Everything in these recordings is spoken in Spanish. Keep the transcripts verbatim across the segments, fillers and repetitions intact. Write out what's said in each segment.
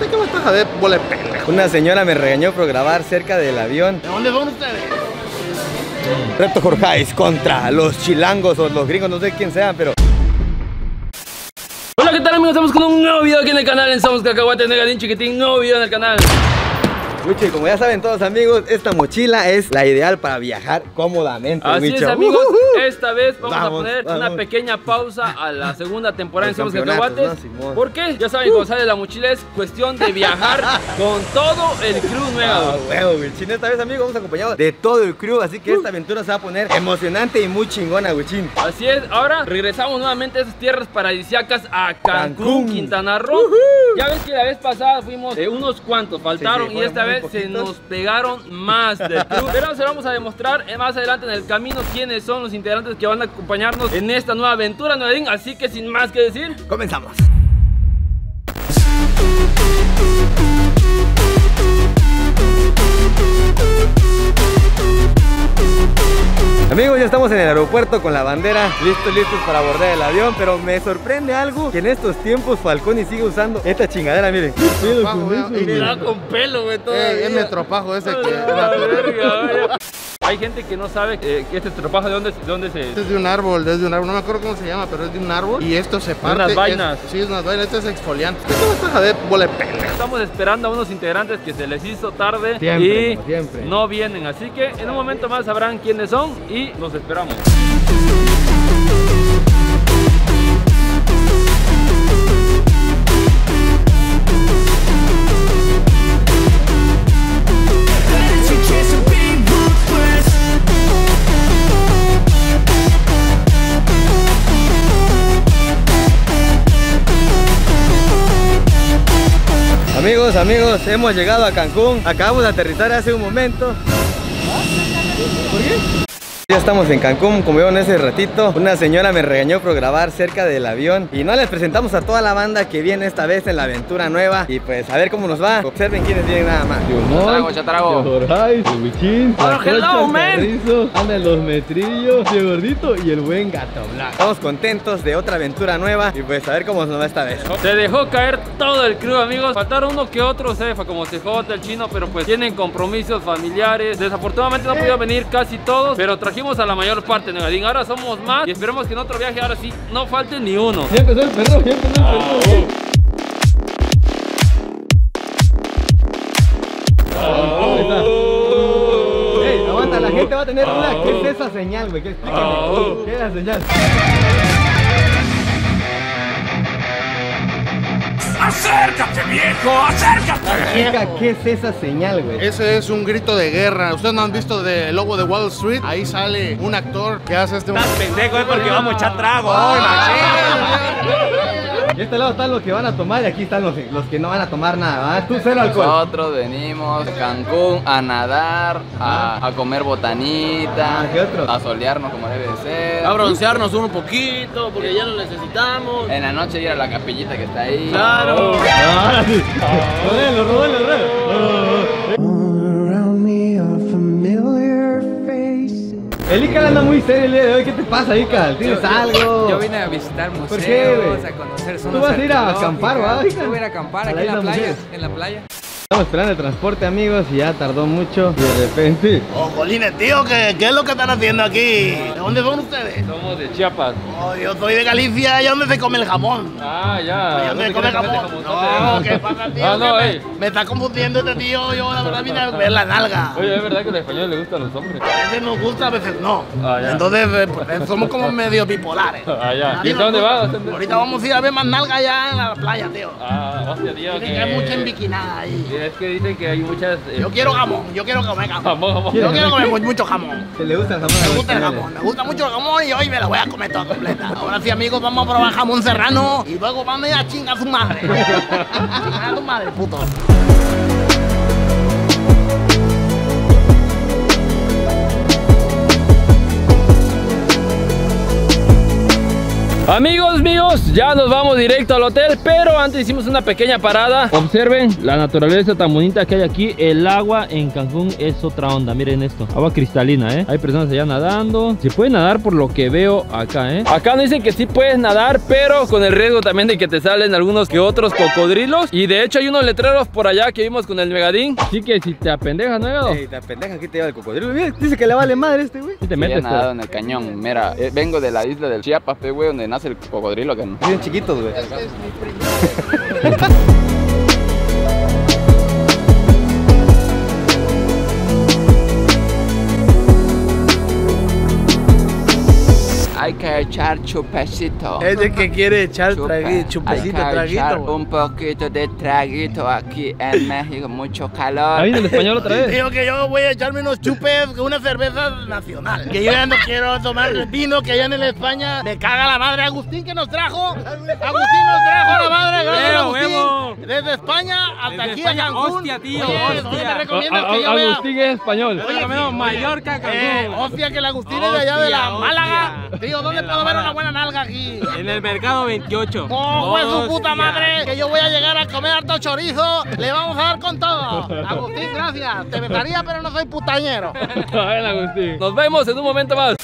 ¿De qué me estás a ver, bola de pendejo? Una señora me regañó por grabar cerca del avión. ¿De dónde son ustedes? Reto Jorjais contra los chilangos o los gringos, no sé quién sean, pero... Hola, ¿qué tal, amigos? Estamos con un nuevo video aquí en el canal en Somos Cacahuates, Negadín, Chiquitín, nuevo video en el canal. Micho, y como ya saben todos, amigos, esta mochila es la ideal para viajar cómodamente. Así Micho. es, amigos, uh -huh. esta vez vamos, vamos a poner vamos. una pequeña pausa a la segunda temporada en Somos Cacahuates, ¿no? ¿Por qué? Ya saben, uh -huh. cuando sale la mochila es cuestión de viajar con todo el crew nuevo. Huevo, Wichín, esta vez, amigos, vamos acompañados de todo el crew, así que uh -huh. esta aventura se va a poner emocionante y muy chingona, Wichín. Así es, ahora regresamos nuevamente a esas tierras paradisíacas, a Cancún, Cancún. Quintana Roo. uh -huh. Ya ves que la vez pasada fuimos de unos cuantos, faltaron, sí, sí, y esta vez se nos pegaron más del club. Pero se vamos a demostrar más adelante en el camino quiénes son los integrantes que van a acompañarnos en esta nueva aventura, Negadín. Así que sin más que decir, comenzamos. Amigos, ya estamos en el aeropuerto con la bandera, listos, listos para abordar el avión. Pero me sorprende algo, que en estos tiempos Falconi sigue usando esta chingadera, miren. Y le da con pelo, güey, todo. Eh, es mi estropajo ese que... La verga. Hay gente que no sabe eh, que este estropajo de dónde, de dónde se... Este es de un árbol, es de un árbol, no me acuerdo cómo se llama, pero es de un árbol. Y esto se parte... Unas vainas. Es, sí, es unas vainas, esto es exfoliante. Esto no está de bola de pena. Estamos esperando a unos integrantes que se les hizo tarde siempre, y siempre. no vienen. Así que en un momento más sabrán quiénes son y los esperamos. Amigos, amigos, hemos llegado a Cancún. Acabamos de aterrizar hace un momento. ¿Por qué? Ya estamos en Cancún, como vieron ese ratito. Una señora me regañó por grabar cerca del avión. Y no les presentamos a toda la banda que viene esta vez en la aventura nueva. Y pues a ver cómo nos va. Observen quiénes vienen nada más. Chatrago, Chatrago, Jorjais, el Wichín, la Cocha, Carrizo, andan los metrillos, el gordito y el buen gato blanco. Estamos contentos de otra aventura nueva. Y pues a ver cómo nos va esta vez. Se dejó caer todo el crew, amigos. Faltaron uno que otro, cefa, como Cejota, el chino. Pero pues tienen compromisos familiares. Desafortunadamente no pudieron venir casi todos, pero trajeron a la mayor parte, Negadín. Ahora somos más y esperemos que en otro viaje ahora sí no falte ni uno. Ya empezó el perro, ya empezó el perro. Oh. Hey, aguanta, la gente va a tener duda. Oh. ¿Qué es esa señal, güey? Explícame. Oh. ¿Qué es la señal? ¡Acércate, viejo! ¡Acércate! ¿Qué es esa señal, güey? Ese es un grito de guerra. ¿Ustedes no han visto de Lobo de Wall Street? Ahí sale un actor que hace este... Estás pendejo, es porque vamos a echar trago. ¡Ay, machín! De este lado están los que van a tomar y aquí están los, los que no van a tomar nada, ¿verdad? Tú cero alcohol. Nosotros venimos a Cancún a nadar, a, a comer botanita, ah, a solearnos como debe de ser, a broncearnos un poquito porque ya lo necesitamos. En la noche ir a la capillita que está ahí. ¡Claro! Ahora sí. Rodelo, rodelo, rodelo. El Ical anda muy serio el día de hoy. ¿Qué te pasa, Ical? ¿Tienes yo, algo? Yo vine a visitar museos. ¿Por qué? A conocer zonas. ¿Tú vas a ir a acampar, va? Yo voy a ir a acampar aquí en la playa. En la playa. Estamos esperando el transporte, amigos, y ya tardó mucho. De repente... Oh, jolines, tío, ¿qué, ¿qué es lo que están haciendo aquí? ¿De dónde son ustedes? Somos de Chiapas. Oh, yo soy de Galicia, allá donde se come el jamón. Ah, ya. Allá donde se come el jamón. No, ¿qué pasa, tío? Ah, no, eh. me, me está confundiendo este tío, yo la verdad vine a ver la nalga. Oye, es verdad que a los españoles les gustan los hombres. A veces nos gusta, a veces no. Ah, ya. Entonces, pues, somos como medio bipolares. Ah, ya. ¿Y dónde vas? Ahorita vamos a ir a ver más nalga allá en la playa, tío. Ah, hostia, tío. Tiene que hay mucha embiquinada ahí. Es que dicen que hay muchas... Eh, yo quiero jamón, yo quiero comer jamón. jamón, jamón. Yo quiero comer mucho jamón. ¿Te le gusta el jamón? Me gusta el jamón, me gusta mucho el jamón y hoy me lo voy a comer toda completa. Ahora sí, amigos, vamos a probar jamón serrano y luego vamos a ir a chingar a su madre. Chingar a tu madre, puto. Amigos míos, ya nos vamos directo al hotel, pero antes hicimos una pequeña parada. Observen la naturaleza tan bonita que hay aquí. El agua en Cancún es otra onda, miren esto. Agua cristalina, ¿eh? Hay personas allá nadando. Se puede nadar por lo que veo acá, ¿eh? Acá nos dicen que sí puedes nadar, pero con el riesgo también de que te salen algunos que otros cocodrilos. Y de hecho hay unos letreros por allá que vimos con el Negadín. Así que si te apendejas, Nuegado. Si te apendejas, ¿qué te lleva el cocodrilo? Mira, dice que le vale madre este, güey. ¿Y te metes? Yo he nadado en el cañón, mira. Eh, vengo de la isla del Chiapas, güey, donde nace el cocodrilo, que no. Son chiquitos, güey. Este es mi primo. Hay que echar chupacito. Es el que quiere echar traguito, chupacito, hay que traguito. Echar un poquito de traguito aquí en México, mucho calor. Ahí en el español otra vez. Digo que yo voy a echarme unos chupes con una cerveza nacional. Que yo ya no quiero tomar el vino que allá en España me caga la madre. Agustín que nos trajo. Agustín nos trajo la madre. Gracias, Agustín. Desde España hasta desde aquí España, a Cancún. Hostia, tío. Oye, hostia. Te recomiendas que yo vea... Agustín es español. Oye, oye, Mallorca, Cancún. Eh, hostia, que el Agustín hostia, es de allá de la hostia. Málaga. Tío, ¿dónde puedo ver una buena nalga aquí? En el mercado veintiocho. ¡Oh, pues su puta madre! Que yo voy a llegar a comer harto chorizo. Le vamos a dar con todo. Agustín, gracias. Te besaría, pero no soy putañero. A ver, Agustín. Nos vemos en un momento más.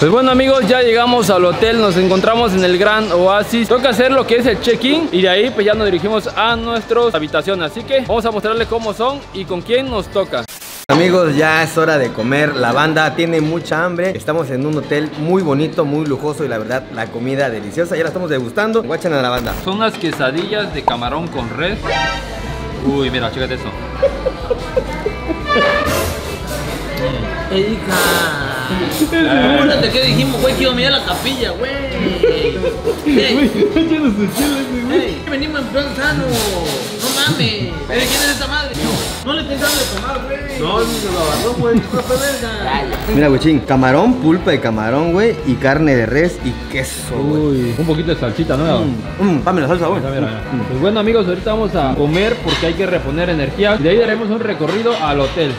Pues bueno, amigos, ya llegamos al hotel, nos encontramos en el Gran Oasis. Toca hacer lo que es el check-in y de ahí pues ya nos dirigimos a nuestras habitaciones. Así que vamos a mostrarles cómo son y con quién nos toca. Amigos, ya es hora de comer. La banda tiene mucha hambre. Estamos en un hotel muy bonito, muy lujoso y la verdad la comida deliciosa. Ya la estamos degustando. Guachen a la banda. Son unas quesadillas de camarón con res. Uy, mira, chécate eso. Hija, ¿qué dijimos, güey? Que iba a mirar la capilla, güey. Venimos en plan sano. No mames. ¿Quién es esta madre? No le pensamos de tomar, güey. No, no, no, güey. Mira, Wichín, camarón, pulpa de camarón, güey, y carne de res y queso. Uy, un poquito de salsita nueva. Mmm, dame la salsa, güey. Pues bueno, amigos, ahorita vamos a comer porque hay que reponer energía. Y de ahí daremos un recorrido al hotel.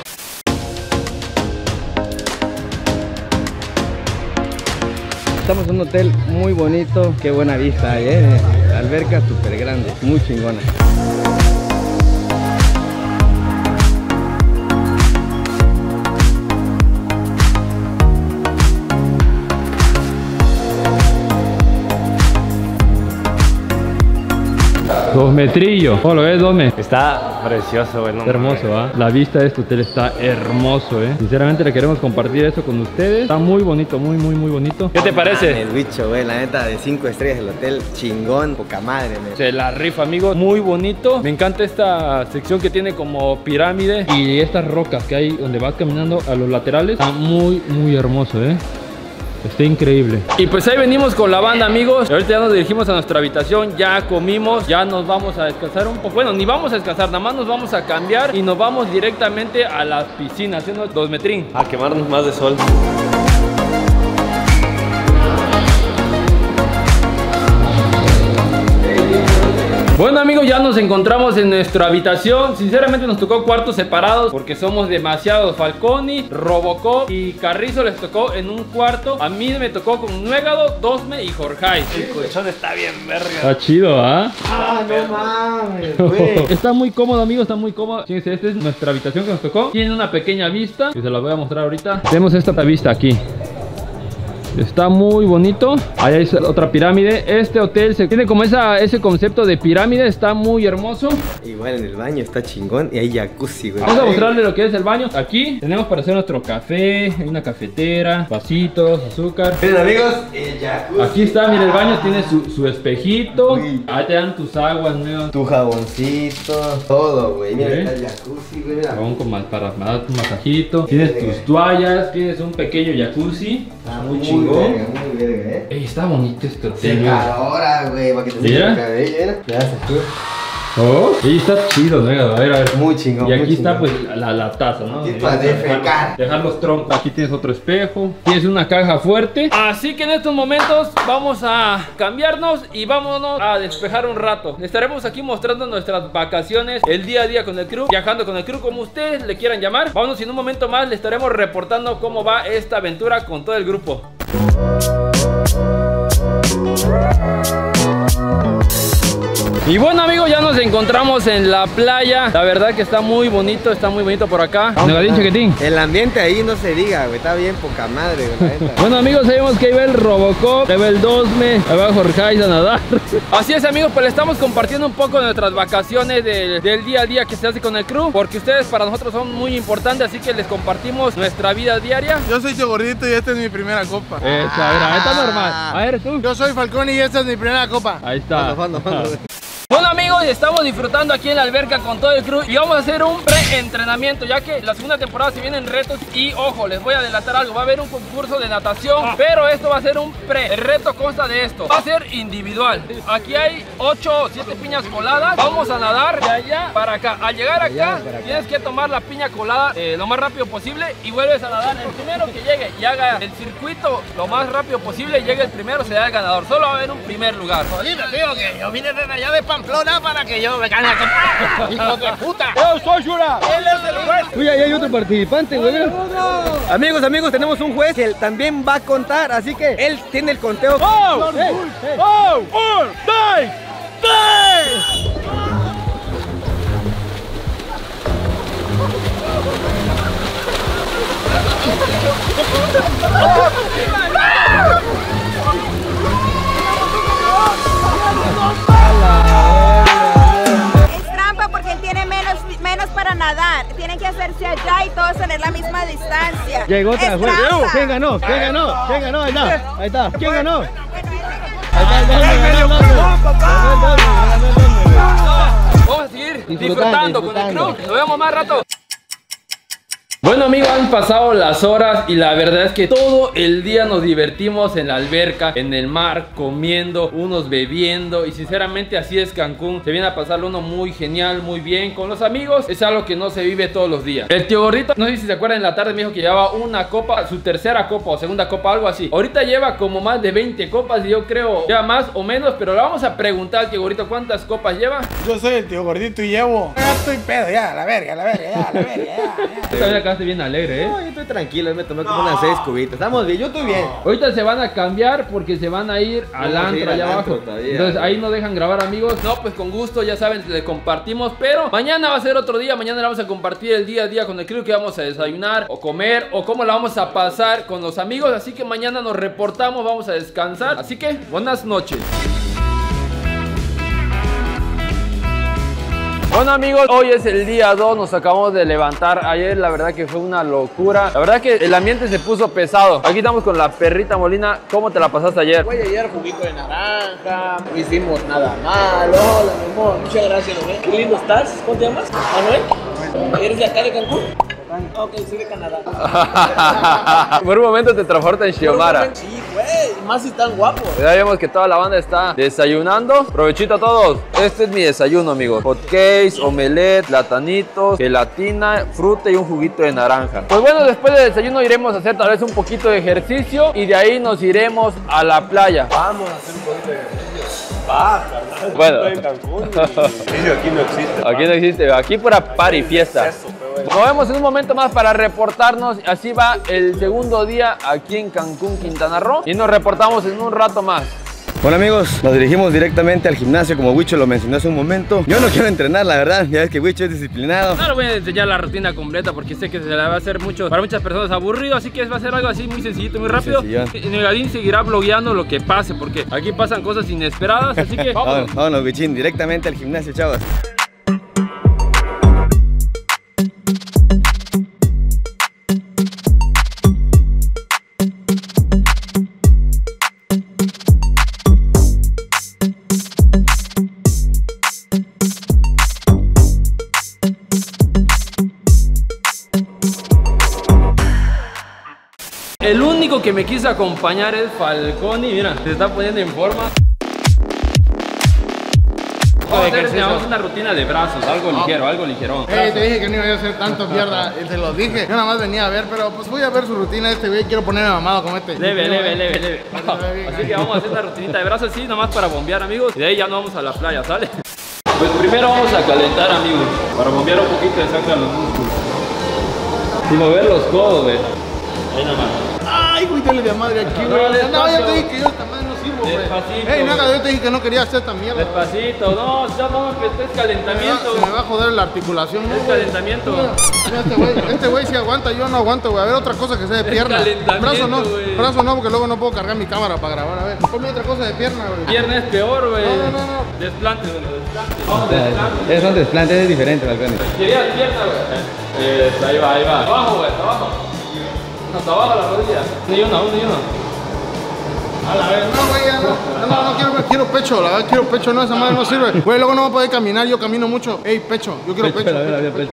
Estamos en un hotel muy bonito, qué buena vista hay, ¿eh? La alberca súper grande, muy chingona. Dosmetrillo, ¿cómo lo ves, Dosme? Está precioso, güey. Está hermoso, ¿ah? ¿eh? La vista de este hotel está hermoso, ¿eh? Sinceramente le queremos compartir eso con ustedes. Está muy bonito, muy, muy, muy bonito. ¿Qué te parece? Man, el bicho, güey, la neta, de cinco estrellas el hotel, chingón, poca madre, güey. Se la rifa, amigos, muy bonito. Me encanta esta sección que tiene como pirámide y estas rocas que hay donde vas caminando a los laterales. Está muy, muy hermoso, ¿eh? Está increíble. Y pues ahí venimos con la banda, amigos. Ahorita ya nos dirigimos a nuestra habitación. Ya comimos, ya nos vamos a descansar un poco. Bueno, ni vamos a descansar, nada más nos vamos a cambiar y nos vamos directamente a las piscinas, haciendo dos metrín. A quemarnos más de sol. Bueno, amigos, ya nos encontramos en nuestra habitación. Sinceramente nos tocó cuartos separados porque somos demasiados. Falconi, Robocop y Carrizo les tocó en un cuarto. A mí me tocó con Nuegado, Dosme y Jorjais. El colchón está bien verga. Está chido, ¿ah? ¿eh? Ah, no mames, güey. Está muy cómodo, amigos, está muy cómodo. Fíjense, esta es nuestra habitación que nos tocó. Tiene una pequeña vista que se la voy a mostrar ahorita. Tenemos esta vista aquí. Está muy bonito. Ahí hay otra pirámide. Este hotel se tiene como esa, ese concepto de pirámide. Está muy hermoso. Igual en el baño está chingón. Y hay jacuzzi, güey. Vamos a mostrarle lo que es el baño. Aquí tenemos para hacer nuestro café. Hay una cafetera, vasitos, azúcar. Miren, amigos, el jacuzzi. Aquí está, miren, el baño tiene su, su espejito. Uy. Ahí te dan tus aguas, ¿no? Tu jaboncito. Todo, güey. Mira, ¿Eh? está el jacuzzi, güey. Jabón con, para dar tu masajito. Tienes sí, tus toallas. Tienes un pequeño jacuzzi. Está muy chingón. Muy verga, muy verga, eh. Ey, está bonito este hotel. Ahora, güey, para que te seque el cabello, ¿eh? Ya se fue. Oh, y está chido, Nuegado. A ver, a ver. Muy chingón. Y aquí está, pues, la, la taza, ¿no? Para defecar. Dejar los troncos. Aquí tienes otro espejo. Tienes una caja fuerte. Así que en estos momentos vamos a cambiarnos y vámonos a despejar un rato. Estaremos aquí mostrando nuestras vacaciones, el día a día con el crew, viajando con el crew, como ustedes le quieran llamar. Vámonos y en un momento más le estaremos reportando cómo va esta aventura con todo el grupo. Y bueno, amigos, ya nos encontramos en la playa. La verdad que está muy bonito, está muy bonito por acá. Negadín, Chaquetín. El ambiente ahí no se diga, güey. Está bien poca madre, güey. Bueno, amigos, sabemos que ahí va el Robocop, ahí va el Dosme, ahí va Jorjais a nadar. Así es, amigos, pues le estamos compartiendo un poco de nuestras vacaciones del, del día a día que se hace con el crew, porque ustedes para nosotros son muy importantes, así que les compartimos nuestra vida diaria. Yo soy Chogordito y esta es mi primera copa. Esta, a ver, esta es normal. A ver, tú. Yo soy Falconi y esta es mi primera copa. Ahí está. Fando, fando, fando. Bueno, amigos, estamos disfrutando aquí en la alberca con todo el crew y vamos a hacer un pre-entrenamiento, ya que la segunda temporada se vienen retos y, ojo, les voy a adelantar algo, va a haber un concurso de natación, pero esto va a ser un pre. El reto consta de esto, va a ser individual. Aquí hay ocho o siete piñas coladas, vamos a nadar de allá para acá. Al llegar acá tienes que tomar la piña colada eh, lo más rápido posible y vuelves a nadar. El primero que llegue y haga el circuito lo más rápido posible, llegue el primero, será el ganador. Solo va a haber un primer lugar. Jodido, tío, que yo vine desde allá de Pamplona para que yo me gane la copa. ¡Hijo de puta! ¡Yo soy Yura! ¡Él es el juez! Uy, ahí hay otro participante, güey. No, no, no. Amigos, amigos, tenemos un juez que él también va a contar, así que él tiene el conteo. ¡Oh! ¡Eh! ¡Oh! ¡Oh! ¡Dai! ¡Dai! Llegó otra, güey. ¿Quién ganó? ¿Quién ganó? ¿Quién ganó? Ahí está, ahí está. ¿Quién ganó? Ahí está. Vamos a seguir disfrutando con el crew. Nos vemos más rato. Bueno, amigos, han pasado las horas y la verdad es que todo el día nos divertimos en la alberca, en el mar, comiendo, unos bebiendo, y sinceramente así es Cancún. Se viene a pasar uno muy genial, muy bien con los amigos. Es algo que no se vive todos los días. El tío Gordito, no sé si se acuerdan, en la tarde me dijo que llevaba una copa, su tercera copa o segunda copa, algo así. Ahorita lleva como más de veinte copas y yo creo lleva más o menos, pero le vamos a preguntar al tío Gordito cuántas copas lleva. Yo soy el tío Gordito y llevo... Ya estoy pedo, ya, la verga, la verga, ya, la verga, ya, ya, ya. Bien alegre, ¿eh? No, yo estoy tranquilo, me tomé como no. unas seis cubitas. Estamos bien, yo estoy bien. Ahorita se van a cambiar porque se van a ir al antro allá abajo. Todavía, Entonces ahí no dejan grabar, amigos. No, pues con gusto, ya saben, les compartimos. Pero mañana va a ser otro día. Mañana le vamos a compartir el día a día con el crew, que vamos a desayunar o comer o cómo la vamos a pasar con los amigos. Así que mañana nos reportamos, vamos a descansar. Así que buenas noches. Bueno, amigos, hoy es el día dos, nos acabamos de levantar. Ayer la verdad que fue una locura. La verdad que el ambiente se puso pesado. Aquí estamos con la perrita Molina. ¿Cómo te la pasaste ayer? Güey, ayer juguito de naranja, no hicimos nada malo. Hola, mi amor, muchas gracias, güey. Qué lindo estás, ¿cómo te llamas? Manuel. ¿Eres de acá de Cancún? Ok, soy de Canadá. Por un momento te transporta en Xiomara. Sí, güey, más si tan guapo. Ya vemos que toda la banda está desayunando. Provechito a todos. Este es mi desayuno, amigos. Hotcakes, omelette, platanitos, gelatina, fruta y un juguito de naranja. Pues bueno, después del desayuno iremos a hacer tal vez un poquito de ejercicio y de ahí nos iremos a la playa. Vamos a hacer un poquito de ejercicio. Va, bueno, estoy en Cancún y... aquí no existe. Aquí no existe, aquí pura party, fiesta. Nos vemos en un momento más para reportarnos. Así va el segundo día aquí en Cancún, Quintana Roo. Y nos reportamos en un rato más. Bueno, amigos, nos dirigimos directamente al gimnasio, como Wicho lo mencionó hace un momento. Yo no quiero entrenar, la verdad, ya es que Wicho es disciplinado. No les voy a enseñar la rutina completa porque sé que se la va a hacer mucho, para muchas personas aburrido, así que va a ser algo así muy sencillito, muy rápido. Y Negadín seguirá blogueando lo que pase, porque aquí pasan cosas inesperadas, así que vámonos. Vámonos, Wichín, directamente al gimnasio, chavos. El único que me quiso acompañar es Falconi, mira, se está poniendo en forma. poco de ejercicio. Llevamos una rutina de brazos, algo ligero, algo ligero. Hey, te dije que no iba a hacer tanto mierda, se los dije. Yo nada más venía a ver, pero pues voy a ver su rutina este güey, quiero ponerme mamado como este. Leve, leve, leve, leve. Así que vamos a hacer la rutinita de brazos así, nada más para bombear, amigos. Y de ahí ya no vamos a la playa, ¿sale? Pues primero vamos a calentar, amigos, para bombear un poquito de sangre a los músculos. Sin mover los codos, güey. Ahí nada más. Ay, güey, dale de madre aquí, güey. No, no, yo te dije que yo esta madre no sirvo, güey. Despacito. Ey, nada, yo te dije que no quería hacer esta mierda. Despacito, no, ya no me prestes calentamiento. Me va, me va a joder la articulación, güey. Es calentamiento. Mira, mira este güey, este güey si aguanta, yo no aguanto, güey. A ver, otra cosa que sea de pierna. Brazo no, wey. Brazo no, porque luego no puedo cargar mi cámara para grabar. A ver, ponme otra cosa de pierna, güey. Pierna es peor, güey. No, no, no, no. Desplante, güey, desplante. Vamos, desplante. Es un desplante, es diferente, Falconi. Querías pierna, güey. Eh, ahí va, ahí va. Abajo, güey, abajo. Hasta abajo la rodilla. Ni una, una y una. A la vez. No, güey, ya no. No, no, no quiero, quiero pecho, la verdad, quiero pecho, no, esa madre no sirve. Güey, luego no va a poder caminar, yo camino mucho. Ey, pecho, yo quiero pecho. Levántalo.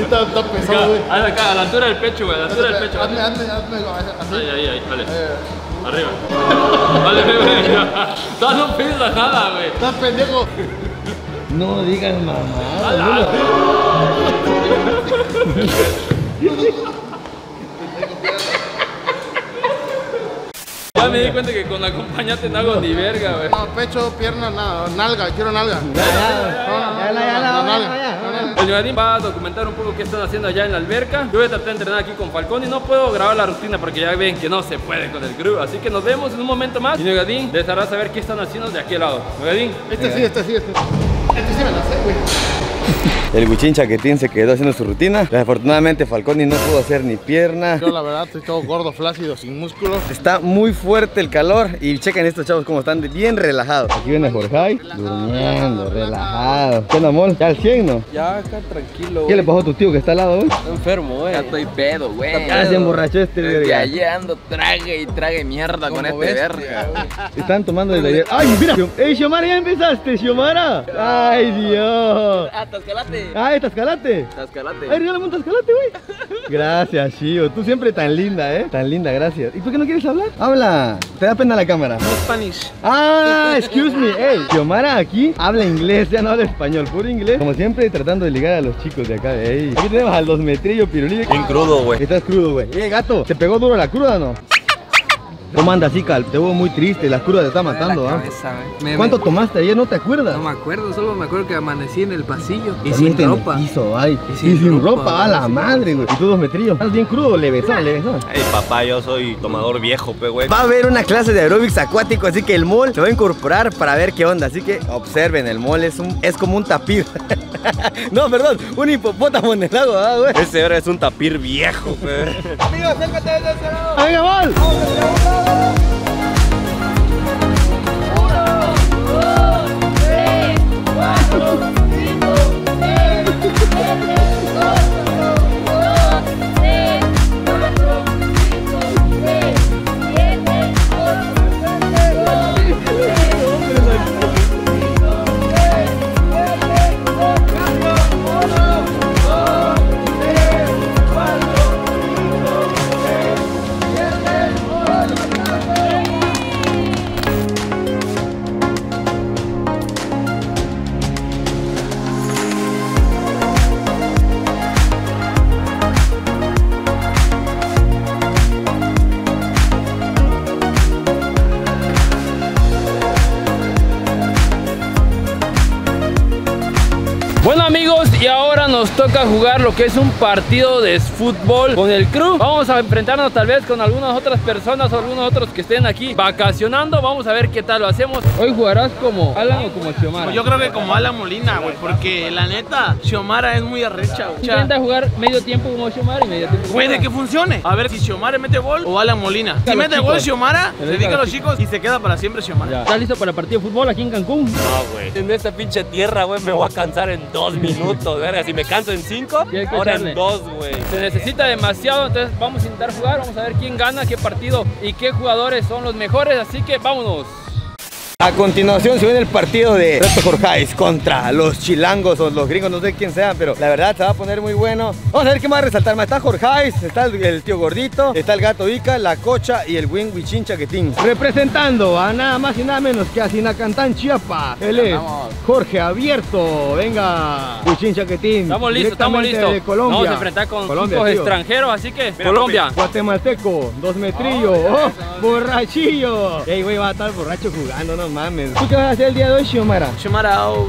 Está pesado, güey. Haz acá, a la altura del pecho, güey, a la altura del pecho. Hazme, hazme, hazme. Ahí, ahí, ahí, vale. Arriba. Vale, güey. Estás no piensas nada, güey. Estás pendejo. No digas mamá. Ya me di cuenta que con la acompañante no hago ni verga, güey. No, pecho, pierna, nada, nalga, quiero nalga. El Negadín va a documentar un poco qué están haciendo allá en la alberca. Yo voy a tratar de entrenar aquí con Falconi y no puedo grabar la rutina porque ya ven que no se puede con el crew. Así que nos vemos en un momento más y Negadín les hará saber qué están haciendo de aquel lado. Negadín, este sí, este sí, este Este sí me lo sé, güey. El Wichín Chaquetín se quedó haciendo su rutina. Desafortunadamente Falconi no pudo hacer ni pierna. Yo la verdad estoy todo gordo, flácido, sin músculos. Está muy fuerte el calor. Y chequen estos chavos como están bien relajados. Aquí viene Jorjais durmiendo, relajado. relajado. ¿Qué onda, amor? ¿Ya al cien, no? Ya acá tranquilo. ¿Qué le pasó a tu tío que está al lado hoy? Está enfermo, güey. Ya estoy pedo, güey. Ya se emborrachó este verga. Ya llegando trague y trague mierda con este bestia, verga. Wey. Están tomando desde ayer. ¡Ay, mira! ¡Ey, Xiomara, ya empezaste, Xiomara! ¡Ay, Dios! ¡Atascalate! Ah, Tascalate. Tascalate. Ay, regálame un tascalate, güey. Gracias, Shio. Tú siempre tan linda, eh. Tan linda, gracias. ¿Y por qué no quieres hablar? Habla. Te da pena la cámara. No Spanish. Ah, excuse me. Ey, Xiomara aquí habla inglés, ya no habla español, puro inglés. Como siempre, tratando de ligar a los chicos de acá. Ey. Aquí tenemos al Dosmetrillo pirulí. Bien crudo, güey. Estás crudo, güey. Ey, gato, ¿te pegó duro la cruda o no? ¿Cómo andas, Ical? Te veo muy triste, la cruda te está matando, ¿ah? ¿eh? ¿Cuánto me... tomaste ayer? ¿No te acuerdas? No me acuerdo, solo me acuerdo que amanecí en el pasillo y sin ropa. Piso, ay. Y sin, y sin ropa, ropa, a la sí, madre, güey. Y tú, Dosmetrillo, estás bien crudo, le besas, le besas. Ey, papá, yo soy tomador viejo, pe, güey. Va a haber una clase de aeróbics acuático, así que el mall se va a incorporar para ver qué onda. Así que observen, el mall es, un, es como un tapir. No, perdón, un hipopótamo en el lago, ¿ah, güey? Ese ahora es un tapir viejo, pe. Amigo, acércate de ese lado. ¡Venga, mall! ¡Vamos! Bueno, amigos, y ahora nos toca jugar lo que es un partido de fútbol con el crew. Vamos a enfrentarnos tal vez con algunas otras personas o algunos otros que estén aquí vacacionando. Vamos a ver qué tal lo hacemos. Hoy jugarás como Alan o como Xiomara. Yo creo que como Alan Molina, güey, porque la neta, Xiomara es muy arrecha, güey. Intenta jugar medio tiempo como Xiomara y medio tiempo. Güey, de que funcione. A ver si Xiomara mete gol o Alan Molina. Si mete gol Xiomara, se dedica a los chicos y se queda para siempre Xiomara. ¿Estás listo para el partido de fútbol aquí en Cancún? No, güey. En esta pinche tierra, güey, me voy a cansar en dos minutos, verga. Si me canso en cinco, ahora en dos, güey. Se necesita demasiado, entonces vamos a intentar jugar. Vamos a ver quién gana, qué partido y qué jugadores son los mejores. Así que vámonos. A continuación se viene el partido de Jorjais contra los chilangos o los gringos, no sé quién sea, pero la verdad se va a poner muy bueno. Vamos a ver qué más resaltar más. Está Jorjais, está el, el tío gordito, está el gato Ical, la Cocha y el buen Wichín Chaquetín. Representando a nada más y nada menos que a Sinacantán, Chiapas. Él es Jorge Abierto. Venga, Wichín Chaquetín. Estamos listos, estamos listos. Vamos a enfrentar con los extranjeros, así que mira, Colombia. Guatemalteco, Dosmetrillo, oh, oh, borrachillo. Ey, güey, va a estar borracho jugando, no mames. ¿Tú qué vas a hacer el día de hoy, Xiomara? Xiomara, oh,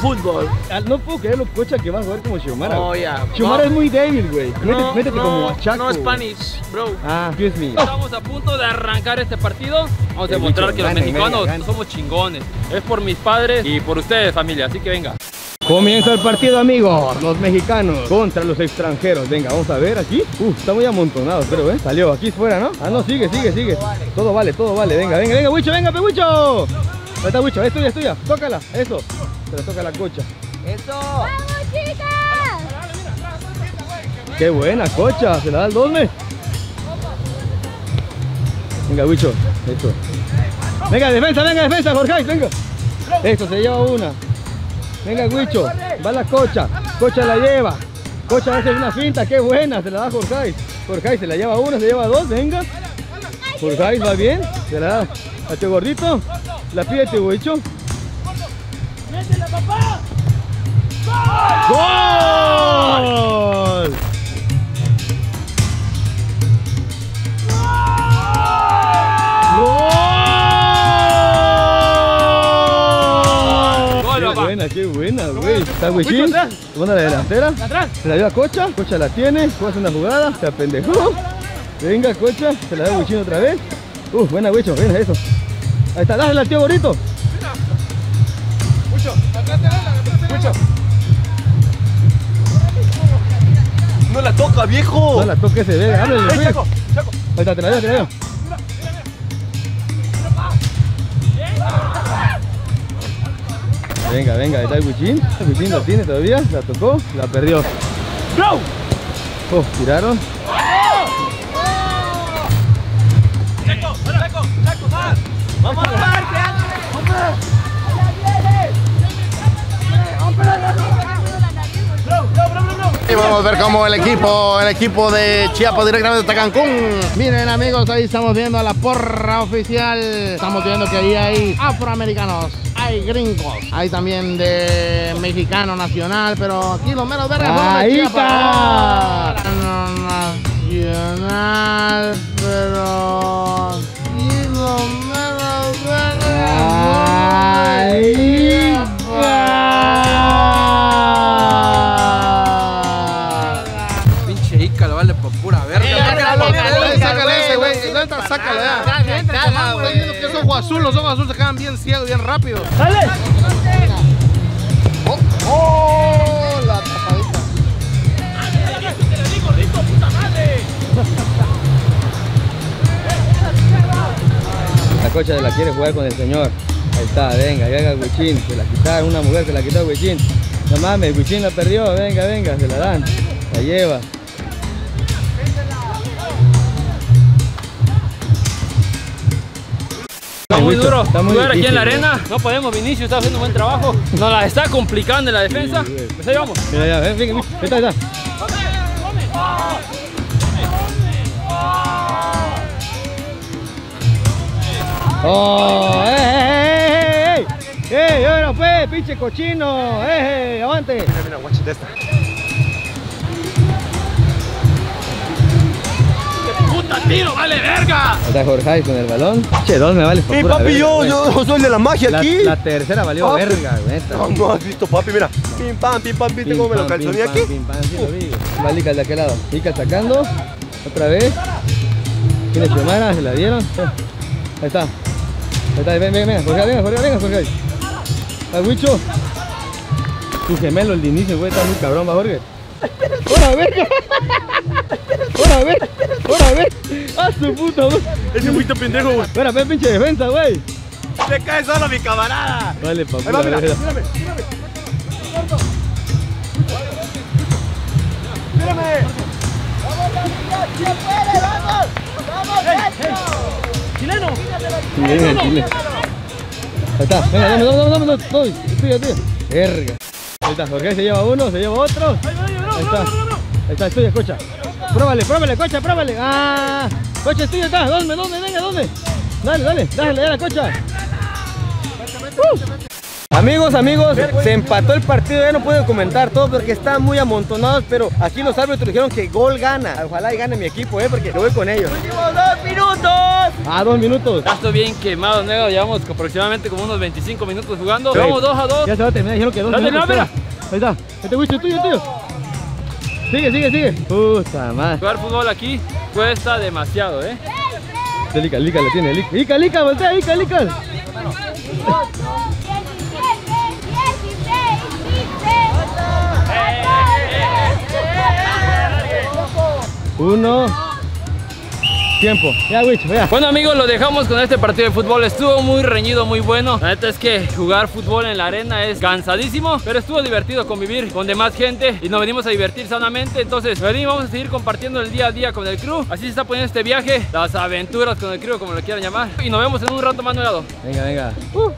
fútbol. No puedo creer lo cocha que vas a jugar como Xiomara. Oh, yeah. Xiomara no. Es muy débil, güey. No, métete no, como chaco. No, Spanish, bro. Ah, excuse me. Estamos a punto de arrancar este partido. Vamos a demostrar que los mexicanos somos chingones. Es por mis padres y por ustedes, familia. Así que venga. Comienza el partido, amigos. Los mexicanos contra los extranjeros. Venga, vamos a ver aquí. Uh, está muy amontonado, pero eh. Salió aquí fuera, ¿no? Ah, no, sigue, sigue, sigue. Todo vale, todo vale. Venga, venga, venga, Wicho, venga, Pehuicho. Ahí está Wicho, es tuya, es tuya. Tócala, eso. Se la toca la Cocha. Eso. ¡Vamos, chicas! Qué buena, Cocha. Se la da al Dosme. Venga, Wicho. Eso. Venga, defensa, venga, defensa, Jorjais, venga. Eso, se lleva una. Venga, Wicho, va la Cocha, Cocha la lleva, Cocha hace una finta, qué buena, se la da Jorjais, Jorjais se la lleva una, se lleva dos, venga, Jorjais va bien, se la da a tu gordito, la pide tu Wicho. ¡Métela, papá! ¡Gol! Qué buena, güey. Está Wichín. Se pone a la delantera. Se la dio a Cocha. Cocha la tiene. Cocha hace una jugada. Se apendejó. Venga, Cocha. Se la da a Wichín otra vez. Uh, buena, Wicho. Buena, eso. Ahí está. Dásela al tío Borito. Wicho. Wicho. No la toca, viejo. No la toque ese dedo. Háblale, Chaco. Ahí está. Te la dio, te la dio. Venga, venga, ahí está el Wichín. El Wichín la tiene todavía, la tocó, la perdió. ¡No! Oh, tiraron. ¡Chaco, chaco, chaco, más! ¡Vamos a jugar! Y vamos a ver cómo el equipo, el equipo de Chiapas directamente hasta Cancún. Miren, amigos, ahí estamos viendo a la porra oficial. Estamos viendo que ahí hay afroamericanos, hay gringos, hay también de mexicano nacional, pero aquí los meros verdes son de Chiapas. Nacional, pero aquí los meros verdes son de Chiapas. Pinche Ical, vale por pura verga. Sácale ese, güey, sácale ya. Azul, los ojos azules se quedan bien ciegos, bien rápido. ¡Dale! ¡Oh! ¡Oh! La tapadita. ¡Dale! ¡Te la digo, rico, puta madre! La Cocha se la quiere jugar con el señor. Ahí está, venga, venga, Wichín. Se la quitaron, una mujer se la quitó a Wichín. No mames, Wichín la perdió. Venga, venga, se la dan. La lleva. Muy duro, está muy duro aquí en la arena, no podemos. Vinicio está haciendo un buen trabajo, nos la está complicando en la defensa, pues ahí vamos. Mira, ya, ven, ven, está, está. ¡Oh! ¡Eh, eh, eh! ¡Eh, ahora fue, pinche cochino! ¡Eh, eh, avante! Mira, mira, guachete esta. ¡Puta tiro, vale verga! Ahí está Jorjais con el balón. Che, dos me vale. ¡Ey, papi, yo, yo soy de la magia aquí! La, la tercera valió papi. Verga, güey. No, no has visto, papi, mira. Pim, pam, pim, pam, viste cómo me lo calzoné aquí. Pim, pam, sí, uh. Vale, Ical de aquel lado. Ical sacando. Otra vez. Tiene Xiomara, se la dieron. Ahí está. Ahí está, ven, ven, ven. Jorjais, venga, Jorjais, venga, Jorjais. Al Wicho. Tu gemelo, el de inicio, güey, está muy cabrón, va, Jorge. ¡Hola, verga! ¡Hola, verga! ¡Hola, verga! ¡Ah, su puta, güey! Ese es muy pendejo, güey. Espera, ve pinche defensa, güey. ¡Se cae solo mi camarada! Vale, papá. Ahí va, mira, mírame, mírame. ¡Mírame! ¡Vamos, Gabriel! ¡Si puede, vamos! ¡Vamos, Gacho! ¡Chileno! ¡Chileno, chileno! Ahí está, venga, dame, dame, dame, dame, dame, fíjate. Verga. Ahí está, Jorge se lleva uno, se lleva otro. Ahí está, ahí está, es tuya, Cocha. Pruébale, pruébale, Cocha, pruébale. Ah, Cocha, es tuya, está. ¿Dónde, dónde, venga, dónde? Dale, dale, dale, dale, Cocha. Uh. Amigos, amigos, se empató el partido, ya no puedo comentar todo porque están muy amontonados, pero aquí los árbitros dijeron que gol gana. Ojalá y gane mi equipo, eh, porque yo voy con ellos. ¡Últimos dos minutos! Ah, dos minutos. Ya estoy bien quemado, Negado, llevamos aproximadamente como unos veinticinco minutos jugando. Vamos dos a dos. Ya se va a terminar, dijeron que dos minutos. Mira. Ahí está, este bicho es tuyo, tío. Sigue, sigue, sigue. Puta madre. Jugar fútbol aquí cuesta demasiado, eh. El Ical, Ical la tiene, Ical, Ical, voltea, Ical, Ical. Uno. Tiempo. Ya, Wicho, ya. Bueno, amigos, lo dejamos con este partido de fútbol. Estuvo muy reñido, muy bueno. La neta es que jugar fútbol en la arena es cansadísimo, pero estuvo divertido convivir con demás gente y nos venimos a divertir sanamente. Entonces, venimos, vamos a seguir compartiendo el día a día con el crew. Así se está poniendo este viaje, las aventuras con el crew, como lo quieran llamar. Y nos vemos en un rato más, Nuegado. Venga, venga. Uh.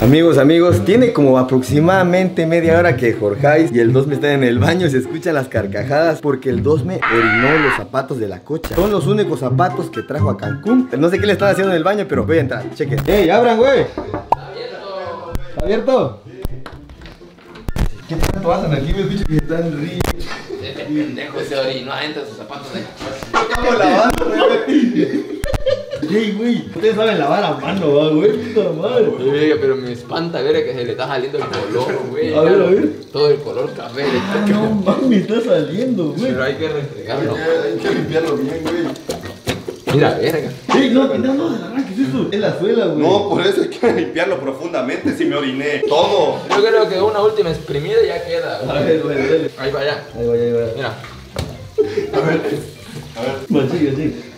Amigos, amigos, tiene como aproximadamente media hora que Jorjais y el Dosme están en el baño y se escuchan las carcajadas porque el Dosme orinó los zapatos de la Cocha. Son los únicos zapatos que trajo a Cancún. No sé qué le están haciendo en el baño, pero voy a entrar, chequen. ¡Ey, abran, güey! ¡Abierto! ¿Abierto? ¿Qué tanto hacen aquí, mis bichos que están ricos? Este pendejo se orinó adentro de sus zapatos de la Cocha. ¡Estamos lavando, güey! Hey, güey, ustedes saben lavar a mano, güey, puta madre. Oye, pero me espanta ver que se le está saliendo el color, güey. A ver, a ver. Todo el color café. Ah, no mames, está saliendo, güey. Pero hay que restregarlo. Hay que limpiarlo bien, güey. Mira, verga. Ey, no, no, no, ¿qué es eso? Es la suela, güey. No, por eso hay que limpiarlo profundamente, si me oriné. Todo. Yo creo que una última exprimida ya queda. A ver, güey, dale. Ahí va ya. Ahí va ya, ahí va. Mira. A ver, a ver. Bueno, sigue, sigue.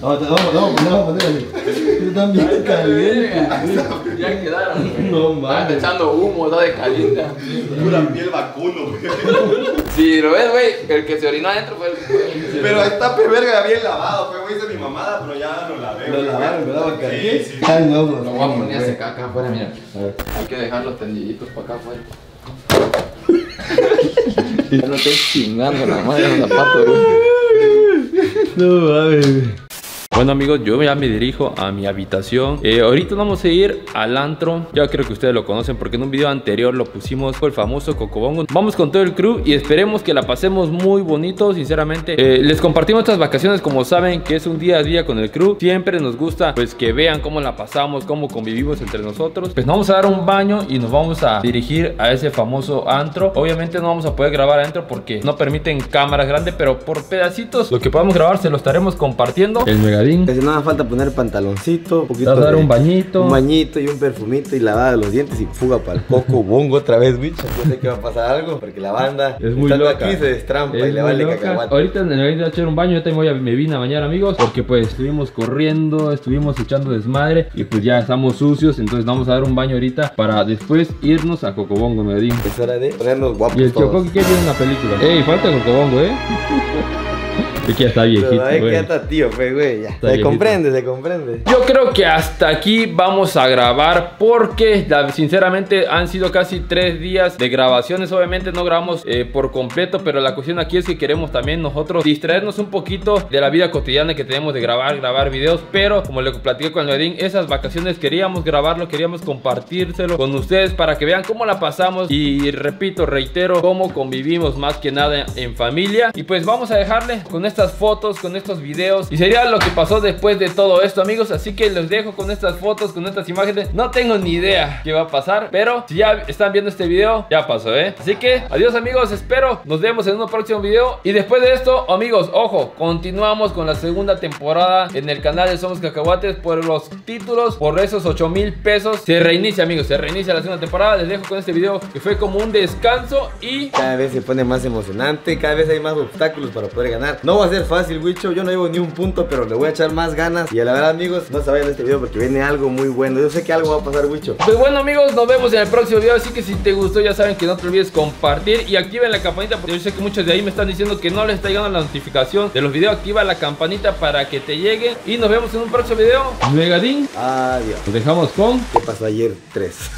Vamos, vamos, vamos, vamos, están bien calientes. Ya quedaron. No mames. Están echando humo, está de caliente. Pura piel vacuno, güey. Si lo ves, güey, el que se orinó adentro fue el. Pero está verga bien lavado, fue, güey, hice mi mamada, pero ya lo lavé. Lo lavaron, ¿verdad? Sí, sí. Ay, no, bro. Lo voy a poner a secar acá afuera, mira. Hay que dejar los tendiditos para acá afuera. Ya no estoy chingando la madre de los zapatos, güey. No mames. Bueno, amigos, yo ya me dirijo a mi habitación. eh, Ahorita vamos a ir al antro. Ya creo que ustedes lo conocen porque en un video anterior lo pusimos por el famoso Cocobongo. Vamos con todo el crew y esperemos que la pasemos muy bonito, sinceramente. eh, Les compartimos estas vacaciones, como saben, que es un día a día con el crew. Siempre nos gusta pues que vean cómo la pasamos, cómo convivimos entre nosotros. Pues nos vamos a dar un baño y nos vamos a dirigir a ese famoso antro. Obviamente no vamos a poder grabar adentro porque no permiten cámaras grandes, pero por pedacitos lo que podamos grabar se lo estaremos compartiendo. El Negadín. Entonces nada, falta poner pantaloncito, un poquito, vas a dar de, un bañito, un bañito y un perfumito y lavada de los dientes y fuga para el Cocobongo otra vez, bicho. Yo sé que va a pasar algo porque la banda es muy loca. Aquí se destrampa es y le vale cacahuate. Ahorita en el voy a echar un baño, yo te voy a, me vine a bañar, amigos, porque pues estuvimos corriendo, estuvimos echando desmadre y pues ya estamos sucios, entonces vamos a dar un baño ahorita para después irnos a Cocobongo, Negadín. Es hora de ponernos guapos. Y el Chocoque que tiene una película. Ey, falta Cocobongo, eh. Es que ya está viejito, güey. Es que ya está tío, pues, güey, ya. Se comprende, se comprende. Yo creo que hasta aquí vamos a grabar porque, sinceramente, han sido casi tres días de grabaciones. Obviamente no grabamos eh, por completo, pero la cuestión aquí es que queremos también nosotros distraernos un poquito de la vida cotidiana que tenemos de grabar, grabar videos. Pero, como le platiqué con Negadín, esas vacaciones queríamos grabarlo, queríamos compartírselo con ustedes para que vean cómo la pasamos. Y repito, reitero, cómo convivimos más que nada en familia. Y pues vamos a dejarle con este estas fotos, con estos videos, y sería lo que pasó después de todo esto, amigos. Así que los dejo con estas fotos, con estas imágenes. No tengo ni idea qué va a pasar, pero si ya están viendo este video, ya pasó, ¿eh? Así que adiós, amigos, espero nos vemos en un próximo video. Y después de esto, amigos, ojo, continuamos con la segunda temporada en el canal de Somos Cacahuates. Por los títulos, por esos ocho mil pesos, se reinicia, amigos, se reinicia la segunda temporada. Les dejo con este video que fue como un descanso y cada vez se pone más emocionante, cada vez hay más obstáculos para poder ganar. No va a ser fácil, Wicho, yo no llevo ni un punto, pero le voy a echar más ganas. Y la verdad, amigos, no se vayan de este video porque viene algo muy bueno. Yo sé que algo va a pasar, Wicho. Pues bueno, amigos, nos vemos en el próximo video. Así que si te gustó, ya saben que no te olvides compartir y activen la campanita, porque yo sé que muchos de ahí me están diciendo que no les está llegando la notificación de los videos. Activa la campanita para que te llegue y nos vemos en un próximo video. Negadín, adiós. Nos dejamos con ¿qué pasó ayer tres?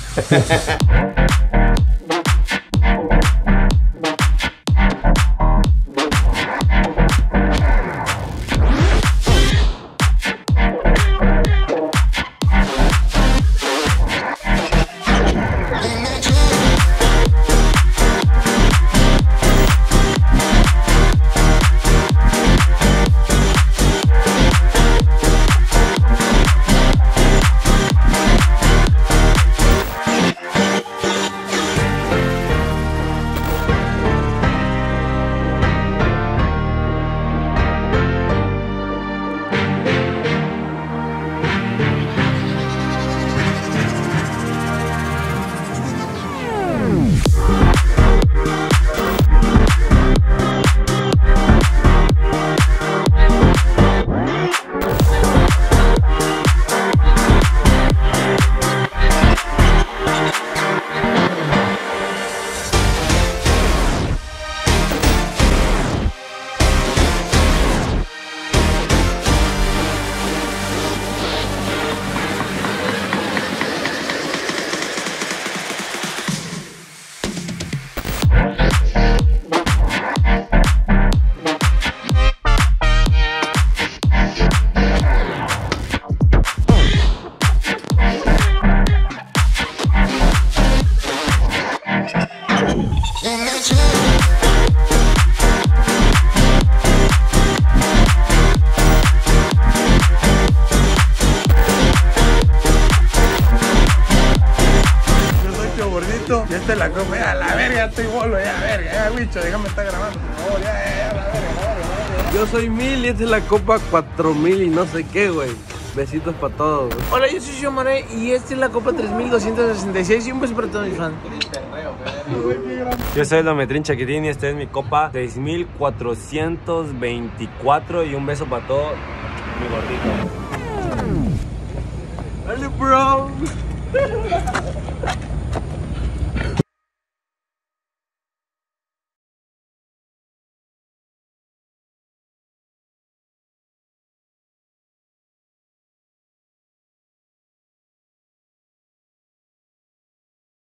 La come a la verga, estoy bolo, ya verga, ya bicho, déjame estar grabando, por favor, ya, ya, la verga, la verga. Yo soy mil y esta es la copa cuatro mil y no sé qué, güey. Besitos para todos. Wey. Hola, yo soy Xiomara y esta es la copa tres mil doscientos sesenta y seis y un beso para todos mis fans. Yo soy el Wichín Chaquetín y esta es mi copa seis mil cuatrocientos veinticuatro y un beso para todos mi gordito. Dale, bro.